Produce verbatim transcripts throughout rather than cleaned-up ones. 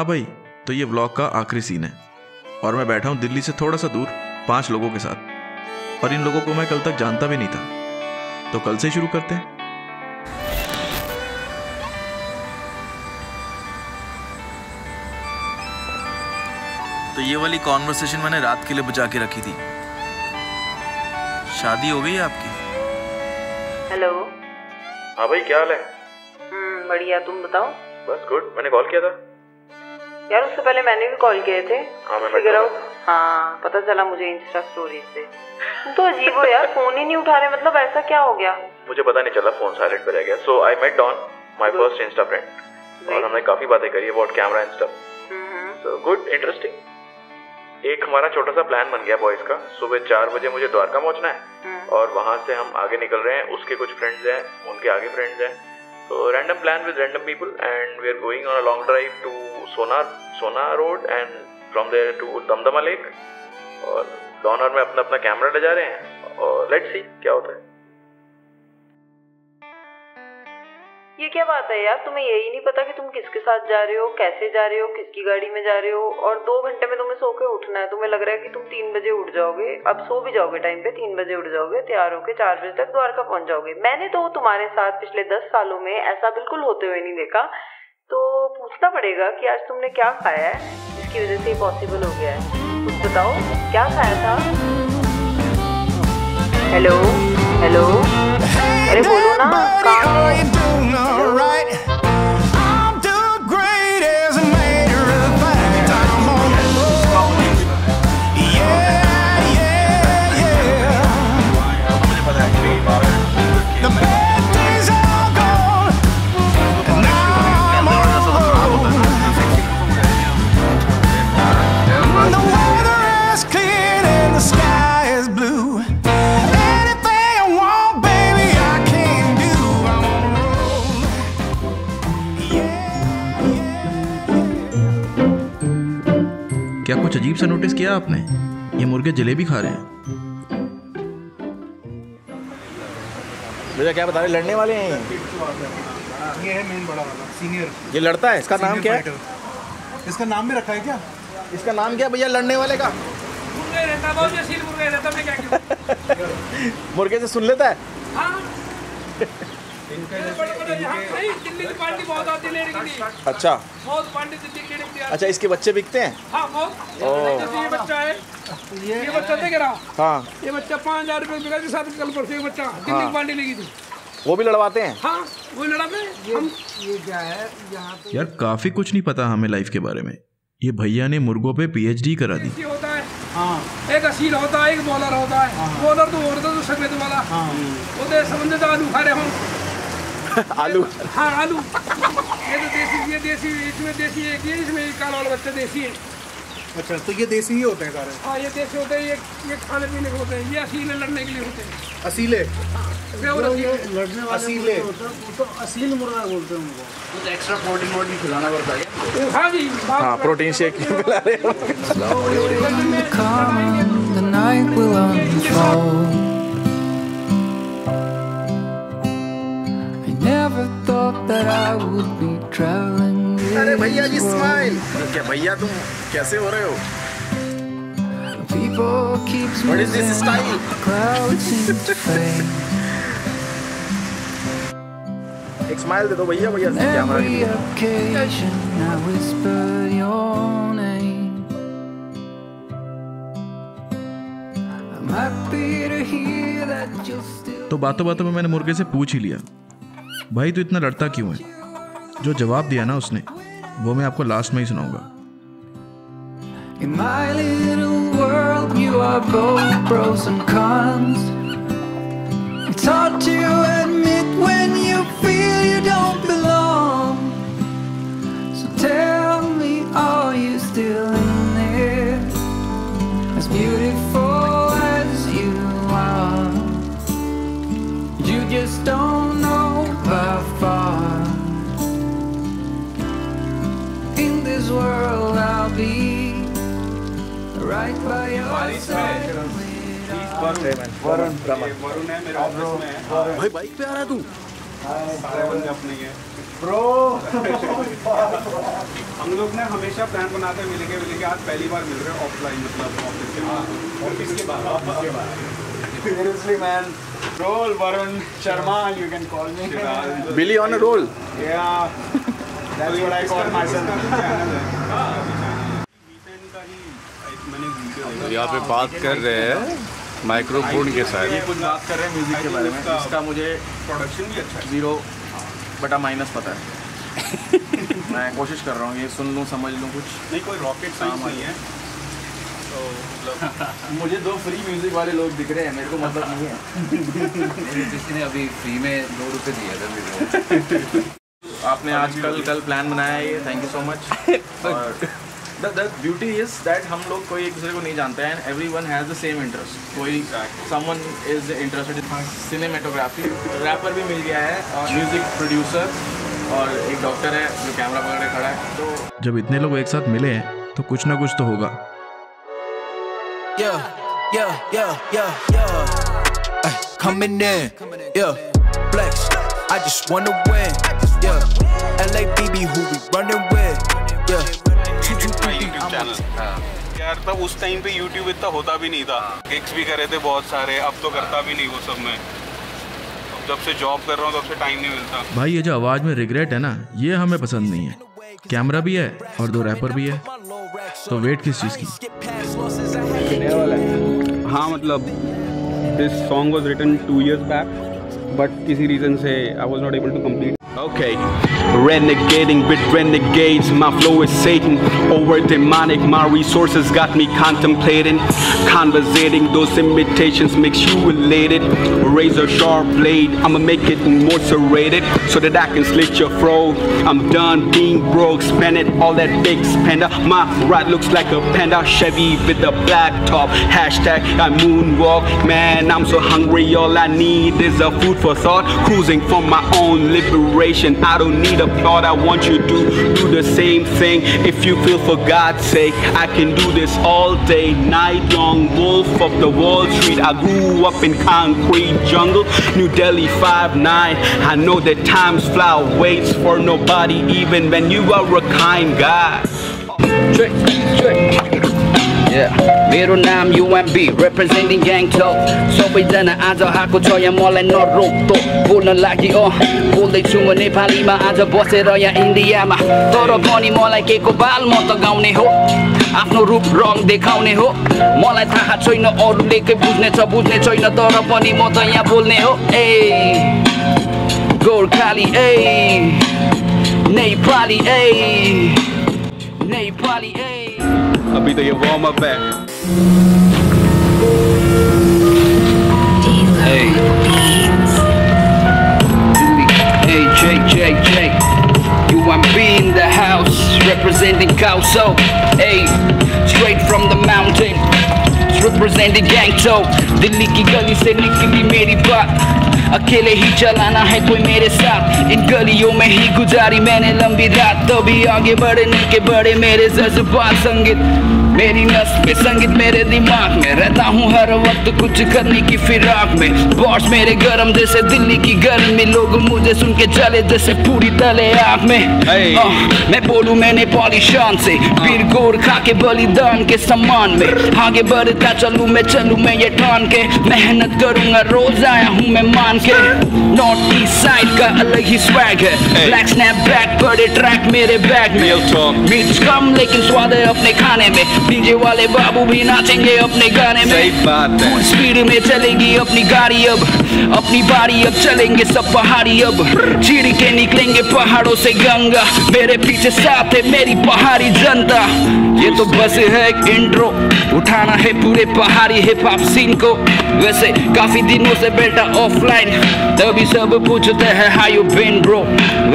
हाँ भाई, तो ये व्लॉग का आखिरी सीन है और मैं बैठा हूँ दिल्ली से थोड़ा सा दूर पांच लोगों के साथ, और इन लोगों को मैं कल तक जानता भी नहीं था। तो कल से शुरू करते हैं। तो ये वाली कॉन्वर्सेशन मैंने रात के लिए बचा के रखी थी। शादी हो गई है आपकी? हेलो। हाँ भाई, क्या हाल है? हम्म, बढ़िया, तुम बताओ? बस गुड। मैंने कॉल किया था यार, उससे पहले मैंने भी कॉल किए थे। हाँ, मैं फिगर आउट। हाँ, पता चला मुझे इंस्टा स्टोरी से। तो अजीब हो यार, फोन ही नहीं उठा रहे, मतलब ऐसा क्या हो गया? मुझे पता नहीं चला, फोन साइलेंट पे रह गया। So I met Don, my first insta friend, और हमने काफी बातें करी about camera and stuff. So good, interesting. एक हमारा छोटा सा प्लान बन गया बॉयज का। सुबह चार बजे मुझे द्वारका पहुँचना है और वहाँ से हम आगे निकल रहे हैं। उसके कुछ फ्रेंड्स हैं, उनके आगे फ्रेंड्स हैं। So random plan with random people, and we are going on a long drive to Sonar Sonar Road, and from there to Damdama Lake. और Don और मैं अपना अपना कैमरा ले जा रहे हैं और let's see क्या होता है। ये क्या बात है यार, तुम्हें यही नहीं पता कि तुम किसके साथ जा रहे हो, कैसे जा रहे हो, किसकी गाड़ी में जा रहे हो। और दो घंटे में तुम्हें सो के उठना है। तुम्हें लग रहा है कि तुम तीन बजे उठ जाओगे। अब सो भी जाओगे टाइम पे, तीन बजे उठ जाओगे, तैयार होके चार बजे तक द्वारका पहुंच जाओगे। मैंने तो तुम्हारे साथ पिछले दस सालों में ऐसा बिल्कुल होते हुए नहीं देखा। तो पूछना पड़ेगा कि आज तुमने क्या खाया है जिसकी वजह से पॉसिबल हो गया है। तुम बताओ क्या खाया था? हेलो हेलो, अरे बोलो ना, कहाँ? क्या कुछ अजीब सा नोटिस किया आपने? ये मुर्गे जलेबी खा रहे हैं। भैया क्या बता रहे, लड़ने वाले हैं? ये है मेन बड़ा वाला सीनियर, ये लड़ता है। इसका नाम क्या है? इसका नाम भी रखा है क्या? इसका नाम क्या भैया लड़ने वाले का? मुर्गे से सुन लेता है। अच्छा अच्छा, इसके बच्चे बिकते हैं? हाँ, ये बच्चा है, ये बच्चा दे रहा। हाँ, ये बच्चा पाँच हजार रुपये बिका के साथ कल परसों ये बच्चा दिल्ली की पार्टी लेगी थी। वो भी लड़वाते हैं? हाँ, वो लड़ाते हैं। हम ये क्या है यहाँ पे यार, काफी कुछ नहीं पता हमें लाइफ के बारे में। ये भैया ने मुर्गों पे पीएचडी करा दी। हाँ, एक असील होता है, एक बॉलर होता है। बॉलर तो होता तो सफेद वाला, वो तो समझे आलू खा रहे हम। आलू? हाँ आलू, ये तो देसी, ये देसी, इसमें देसी है, ये इसमें काला वाला बच्चा देसी है। अच्छा, तो ये देसी ही होते हैं सारे? हाँ, ये देसी होते हैं, ये ये खाने पीने के होते हैं, ये असीले लड़ने के लिए होते हैं। असीले? लड़ने वाले असीले, तो असील मुर्गा बोलते हैं उनको। कुछ एक्स्ट्रा प्रोटीन वोटीन खिलाना पड़ता है? हाँ जी, हाँ, प्रोटीन शेक खिला रहे। अरे भैया जी स्माइल। क्या भैया तुम कैसे हो रहे हो? What is this style? एक स्माइल दे दो भैया। भैया से क्या मांग रहे हो? तो बातों बातों में मैंने मुर्गे से पूछ ही लिया, भाई तो इतना लड़ता क्यों है? जो जवाब दिया ना उसने, वो मैं आपको लास्ट में ही सुनाऊंगा। वरुण वरुण है मेरे ऑफिस में। भाई बाइक पे आ रहा है तू? सारे बंदे अपने हैं। ब्रो हम लोग ना हमेशा प्लान बनाते हैं मिलेंगे मिलेंगे आज पहली बार मिल रहे हैं ऑफलाइन, मतलब ऑफिस के बाद ऑफिस के बाद ऑफिस के बाद seriously man role Varun Sharma you can call me Billy on a roll या that's what I call myself. यहाँ पे बात कर रहे हैं माइक्रोफोन के साथ, कुछ बात कर रहे हैं म्यूजिक के बारे में। इसका मुझे प्रोडक्शन भी अच्छा जीरो बटा माइनस पता है। मैं कोशिश कर रहा हूँ ये सुन लूँ, समझ लूँ कुछ। नहीं कोई रॉकेट साइंस नहीं है तो मतलब मुझे दो फ्री म्यूजिक वाले लोग दिख रहे हैं, मेरे को मतलब नहीं है। जिसने अभी फ्री में दो रुपये दिया था। आपने आज कल कल प्लान बनाया ये, thank you so much. The, the beauty is that हम लोग कोई एक दूसरे को नहीं जानते हैं and everyone has the same interest. कोई someone is interested in cinematography. Rapper भी मिल गया है और म्यूजिक प्रोड्यूसर और एक डॉक्टर है जो कैमरा पकड़े खड़ा है। तो जब इतने लोग एक साथ मिले हैं तो कुछ ना कुछ तो होगा। Yeah, yeah, yeah, yeah, yeah. Ay, coming in, yeah. Flex, I just wanna win, yeah. L A B B who we running with, yeah. YouTube channel यार तब उस टाइम पे यूट्यूब इतना होता भी नहीं था, गिग्स भी करे थे बहुत सारे, अब तो करता भी नहीं वो सब। मैं जब से जॉब कर रहा हूँ तब से टाइम नहीं मिलता भाई। ये जो आवाज में रिग्रेट है ना, ये हमें पसंद नहीं है। कैमरा भी है और दो रैपर भी है, तो वेट किस चीज की। हाँ मतलब this song was written two years back but किसी रीजन से I was not able to complete. Okay, renegading with renegades, my flow is Satan, over demonic, my resources got me contemplating, conversating, those imitations makes you elated, razor sharp blade, I'ma make it more serrated, so that I can slit your throat, I'm done being broke, spend it, all that big spender, my ride looks like a panda, Chevy with a black top, hashtag I moonwalk, man I'm so hungry, all I need is a food for thought, cruising for my own liberation. I don't need applaud, I want you to do the same thing. If you feel for God's sake, I can do this all day, night long, wolf of the Wall Street. I grew up in concrete jungle, New Delhi five nine. I know that times fly, waits for nobody, even when you are a kind guy. Trick, trick. Yeah. मेरो नाम U M B, representing Gangtok. सबैजना आज आको छ यहाँ मलाई नरोक्तो बोल्न लागि अँ बोल्दैछु म नेपालीमा आज बसेर यहाँ इन्डियामा, तर पनि मलाई के को बाल म त गाउने हो, आफ्नो रूप रङ देखाउने हो। मलाई थाहा छैन अरूले के बुझ्ने छ बुझ्ने छैन, तर पनि म त यहाँ बोल्ने हो। ए गोर्खाली ए नेपाली ए नेपाली ए। अभी तो ये वार्म अप है। Hey, hey, check, check, check. U M B in the house, representing Kaohsiung. Hey, straight from the mountain, representing Gangtok. Delhi की गली से निकली मेरी बात, अकेले ही चलाना है कोई मेरे साथ। इन गलियों में ही गुजारी मैंने लंबी रात, तभी आगे बढ़ने के बड़े मेरे जज्बात। संगीत मेरी नस पे, संगीत मेरे दिमाग में, रहता हूँ हर वक्त कुछ करने की फिराक में। बॉस मेरे गरम जैसे दिल्ली की गर्मी, लोग मुझे सुन के चले जैसे पूरी तले आग में। hey. आ, मैं बोलूँ मैंने नेपाली शान से, वीर गोरखा के बलिदान के सम्मान में आगे बढ़ता चलूँ मैं, चलूँ मैं ये ठान के, मेहनत करूँगा रोज आया हूँ मैं मान के। नॉर्थ ईस्ट साइड का अलग ही स्वैग है, ब्लैक स्नैप बैक बड़े ट्रैक मेरे बैग में, मिर्च कम लेकिन स्वाद है अपने खाने में, डीजे वाले बाबू भी नाचेंगे अपने गाने में। फुल स्पीड में चलेगी अपनी गाड़ी अब, अपनी बारी अब, चलेंगे सब पहाड़ी अब, चीड़ के निकलेंगे पहाड़ों से गंगा, मेरे पीछे साथ है मेरी पहाड़ी जनता। ये तो बस है इंट्रो, उठाना है पूरे पहाड़ी हिप हॉप सीन को। वैसे काफी दिनों से बेटा ऑफलाइन, तभी सब पूछते हैं हाउ यू बीन ब्रो।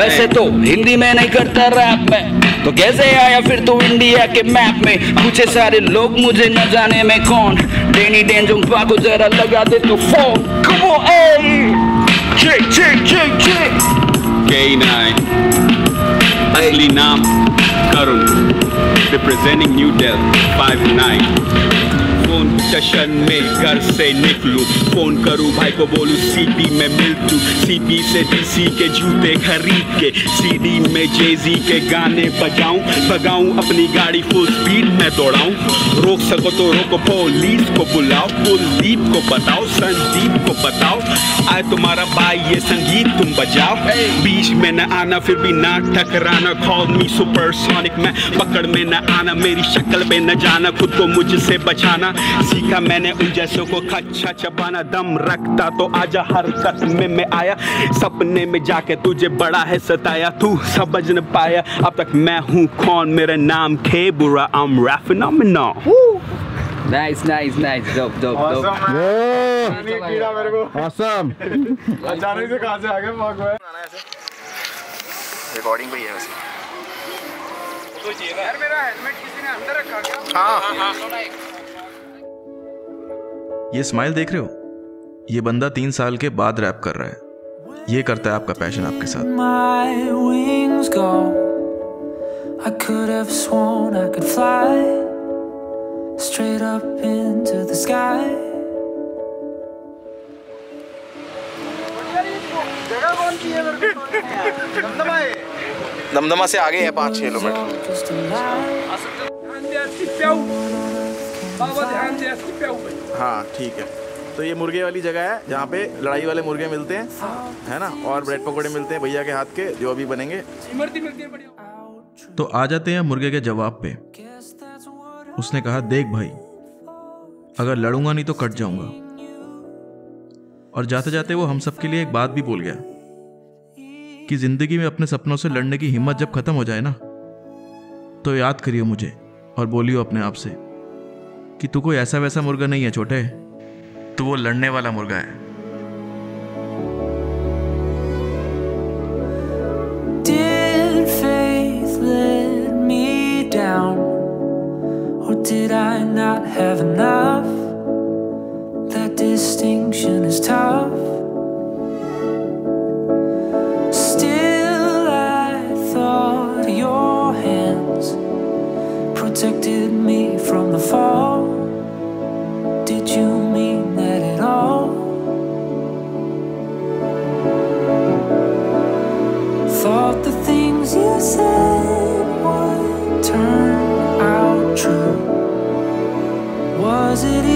वैसे तो हिंदी में नहीं करता रैप में, तो कैसे आया फिर तू इंडिया के मैप में। पूछे सारे लोग मुझे न जाने में कौन, डेनी डेंजोंपा को जरा लगा दे तू phone. Come on a check check check check. K nine असली नाम करुण, representing New Delhi five nine. सुकून जश्न में घर से निकलूँ, फोन करूँ भाई को बोलूँ सीपी में मिलतूँ, सीपी से डीसी के जूते खरीद के सीडी में जेजी के गाने बजाऊँ, भगाऊँ अपनी गाड़ी फुल स्पीड में दौड़ाऊँ, रोक सको तो रोको पुलिस को बुलाओ, कुलदीप को बताओ संदीप को बताओ, आए तुम्हारा भाई ये संगीत तुम बजाओ, बीच में न आना फिर भी ना टकराना, कॉल मी सुपरसोनिक मैं पकड़ में न आना, मेरी शक्ल पे न जाना खुद को मुझसे बचाना, सीखा मैंने उन जैसों को खच्चा चबाना, दम रखता तो आजा हरकत में मैं आया, सपने में जाके तुझे बड़ा है सताया, तू समझ न पाया अब तक मैं हूँ कौन, मेरा नाम के बुरा, I'm rapping, I'm no. Nice, nice, nice. Dope, dope, dope. Awesome. अचानक से कहाँ से आ गए भाग गए? Recording भी है वैसे। तो जेब यार मेरा helmet किसी ने अंदर रखा क्या? हाँ हाँ। ये smile देख रहे हो? ये बंदा तीन साल के बाद रैप कर रहा है। ये करता है आपका passion आपके साथ। Straight up into the sky. Damdama से आगे है पाँच छः किलोमीटर। हाँ ठीक है, तो ये मुर्गे वाली जगह है जहाँ पे लड़ाई वाले मुर्गे मिलते हैं, है ना, और ब्रेड पकौड़े मिलते हैं भैया के हाथ के जो अभी बनेंगे। तो आ जाते हैं मुर्गे के जवाब पे। उसने कहा देख भाई, अगर लड़ूंगा नहीं तो कट जाऊंगा। और जाते जाते वो हम सब के लिए एक बात भी बोल गया कि जिंदगी में अपने सपनों से लड़ने की हिम्मत जब खत्म हो जाए ना, तो याद करियो मुझे और बोलियो अपने आप से कि तू कोई ऐसा वैसा मुर्गा नहीं है छोटे, तू वो लड़ने वाला मुर्गा है। Did faith let me down? Or did I not have enough? That distinction is tough. Still I thought your hands protected me from the fall. Did you mean that at all? Thought the things you said would turn out true. Was it?